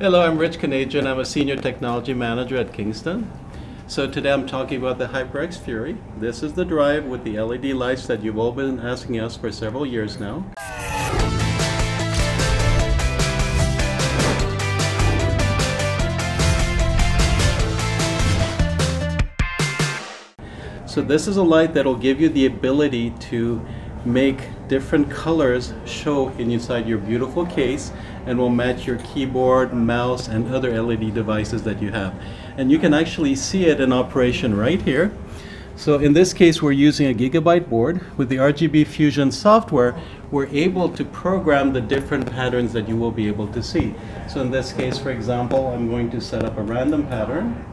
Hello, I'm Rich Canadian. I'm a Senior Technology Manager at Kingston. So today I'm talking about the HyperX Fury. This is the drive with the LED lights that you've all been asking us for several years now. So this is a light that will give you the ability to make different colors show inside your beautiful case and will match your keyboard, mouse, and other LED devices that you have. And you can actually see it in operation right here. So in this case, we're using a Gigabyte board. With the RGB Fusion software, we're able to program the different patterns that you will be able to see. So in this case, for example, I'm going to set up a random pattern.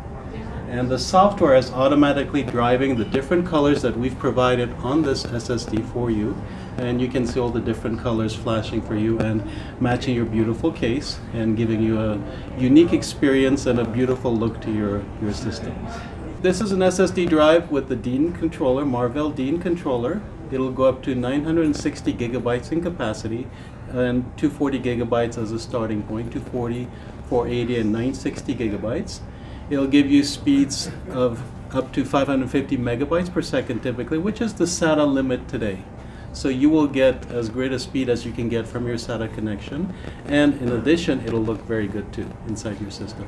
And the software is automatically driving the different colors that we've provided on this SSD for you. And you can see all the different colors flashing for you and matching your beautiful case and giving you a unique experience and a beautiful look to your system. This is an SSD drive with the Dean controller, Marvell Dean controller. It'll go up to 960 gigabytes in capacity and 240 gigabytes as a starting point, 240, 480, and 960 gigabytes. It'll give you speeds of up to 550 megabytes per second typically, which is the SATA limit today. So you will get as great a speed as you can get from your SATA connection. And in addition, it'll look very good too inside your system.